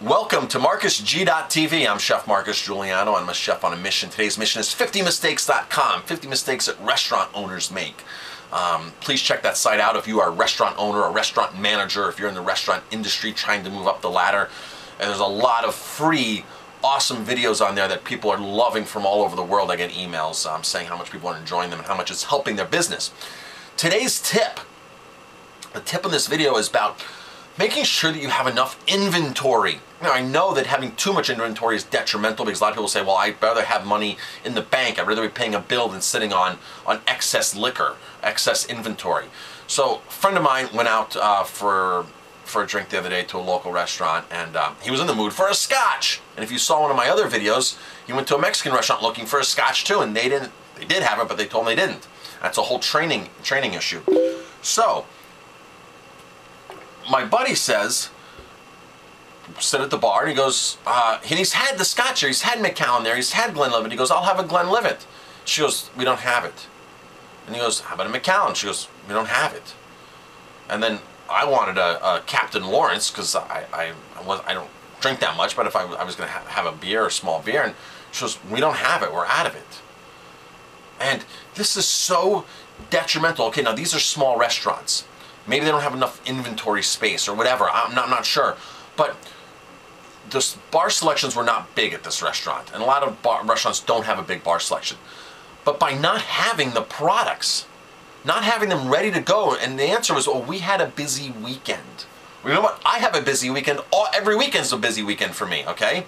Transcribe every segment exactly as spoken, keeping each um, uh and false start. Welcome to Marcus G dot T V. I'm Chef Marcus Giuliano. I'm a chef on a mission. Today's mission is fifty mistakes dot com, fifty mistakes that restaurant owners make. Um, please check that site out if you are a restaurant owner, a restaurant manager, if you're in the restaurant industry trying to move up the ladder. And there's a lot of free, awesome videos on there that people are loving from all over the world. I get emails um, saying how much people are enjoying them and how much it's helping their business. Today's tip, the tip in this video is about making sure that you have enough inventory. Now, I know that having too much inventory is detrimental because a lot of people say, well, I'd rather have money in the bank. I'd rather be paying a bill than sitting on, on excess liquor, excess inventory. So a friend of mine went out uh, for, for a drink the other day to a local restaurant, and um, he was in the mood for a scotch. And if you saw one of my other videos, he went to a Mexican restaurant looking for a scotch too, and they didn't, they did have it, but they told him they didn't. That's a whole training, training issue. So my buddy says, sit at the bar, and he goes, uh, and he's had the scotch here, he's had Macallan there, he's had Glenlivet. He goes, I'll have a Glenlivet. She goes, we don't have it. And he goes, how about a Macallan? She goes, we don't have it. And then I wanted a, a Captain Lawrence, because I, I, I, was, I don't drink that much, but if I, I was going to ha have a beer, a small beer, and she goes, we don't have it, we're out of it. And this is so detrimental. Okay, now these are small restaurants. Maybe they don't have enough inventory space or whatever. I'm not, I'm not sure. But the bar selections were not big at this restaurant. And a lot of bar restaurants don't have a big bar selection. But by not having the products, not having them ready to go, and the answer was, well, we had a busy weekend. Well, you know what? I have a busy weekend. All, every weekend's a busy weekend for me, okay?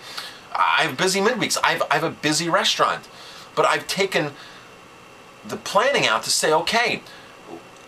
I have busy midweeks. I have, I have a busy restaurant. But I've taken the planning out to say, okay,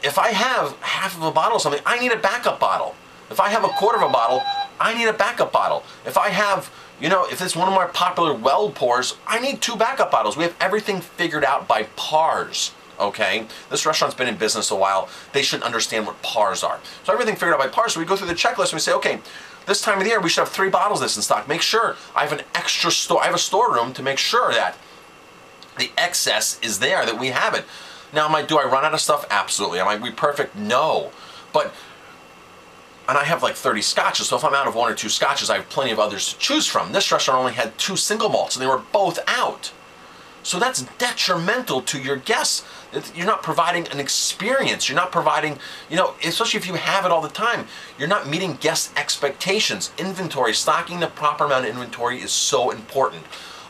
if I have half of a bottle of something, I need a backup bottle. If I have a quarter of a bottle, I need a backup bottle. If I have, you know, if it's one of my popular well pours, I need two backup bottles. We have everything figured out by P A R S, okay? This restaurant's been in business a while. They should understand what P A R S are. So everything figured out by P A R S. So we go through the checklist and we say, okay, this time of the year, we should have three bottles of this in stock. Make sure I have an extra store, I have a storeroom to make sure that the excess is there, that we have it. Now, am I, do I run out of stuff? Absolutely. Am I be perfect? No. But, and I have like thirty scotches, so if I'm out of one or two scotches, I have plenty of others to choose from. This restaurant only had two single malts, and they were both out. So that's detrimental to your guests. You're not providing an experience. You're not providing, you know, especially if you have it all the time, you're not meeting guest expectations. Inventory, stocking the proper amount of inventory is so important.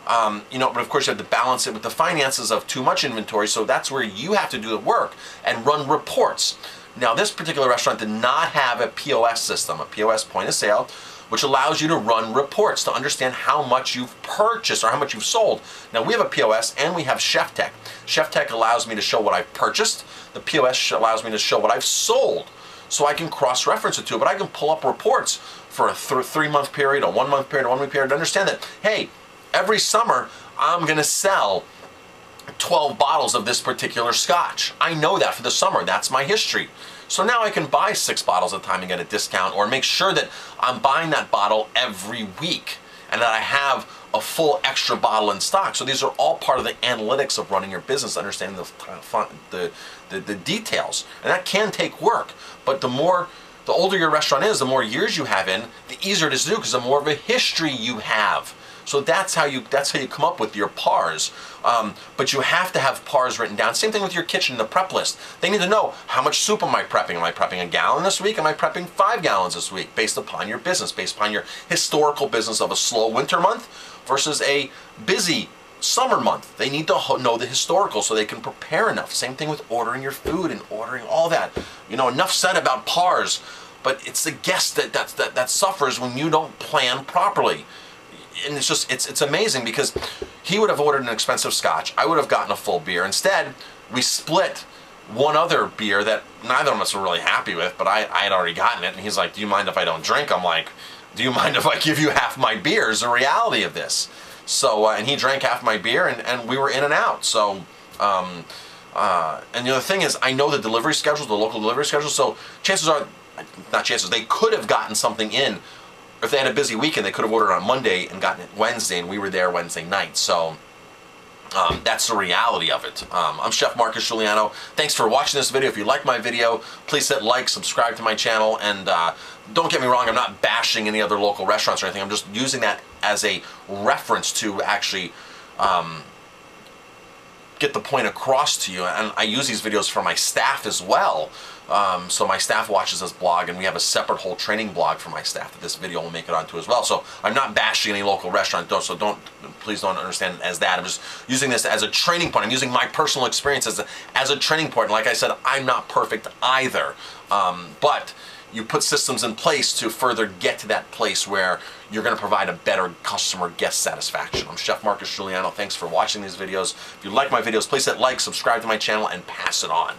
Um, you know, but of course you have to balance it with the finances of too much inventory, so that's where you have to do the work and run reports. Now, this particular restaurant did not have a P O S system, a P O S point of sale, which allows you to run reports to understand how much you've purchased or how much you've sold. Now, we have a P O S and we have Chef Tech. Chef Tech allows me to show what I've purchased. The P O S allows me to show what I've sold, so I can cross-reference it to it, but I can pull up reports for a th three-month period, a one-month period, a one-week period, to understand that, hey, every summer, I'm going to sell twelve bottles of this particular scotch. I know that for the summer. That's my history. So now I can buy six bottles at a time and get a discount, or make sure that I'm buying that bottle every week and that I have a full extra bottle in stock. So these are all part of the analytics of running your business, understanding the, the, the, the details. And that can take work, but the more, the older your restaurant is, the more years you have in, the easier it is to do because the more of a history you have. So that's how you that's how you come up with your P A Rs. Um, but you have to have P A Rs written down. Same thing with your kitchen, the prep list. They need to know, how much soup am I prepping? Am I prepping a gallon this week? Am I prepping five gallons this week? Based upon your business, based upon your historical business of a slow winter month versus a busy summer month. They need to know the historical so they can prepare enough. Same thing with ordering your food and ordering all that. You know, enough said about P A Rs, but it's the guest that, that, that, that suffers when you don't plan properly. And it's just, it's, it's amazing because he would have ordered an expensive scotch. I would have gotten a full beer. Instead, we split one other beer that neither of us were really happy with, but I, I had already gotten it. And he's like, do you mind if I don't drink? I'm like, do you mind if I give you half my beer? Is the reality of this. So, uh, and he drank half my beer and, and we were in and out. So, um, uh, and the other thing is, I know the delivery schedules, the local delivery schedules. So chances are, not chances, they could have gotten something in. If they had a busy weekend, they could have ordered on Monday and gotten it Wednesday, and we were there Wednesday night. So Um, that's the reality of it. Um, I'm Chef Marcus Giuliano. Thanks for watching this video. If you like my video, please hit like, subscribe to my channel, and uh, don't get me wrong, I'm not bashing any other local restaurants or anything. I'm just using that as a reference to actually um, get the point across to you. And I use these videos for my staff as well. Um, so my staff watches this blog, and we have a separate whole training blog for my staff that this video will make it onto as well. So I'm not bashing any local restaurant, though, so don't, please don't understand it as that. I'm just using this as a training point. I'm using my personal experience as a, as a training point. And like I said, I'm not perfect either, um, but you put systems in place to further get to that place where you're going to provide a better customer guest satisfaction. I'm Chef Marcus Giuliano. Thanks for watching these videos. If you like my videos, please hit like, subscribe to my channel, and pass it on.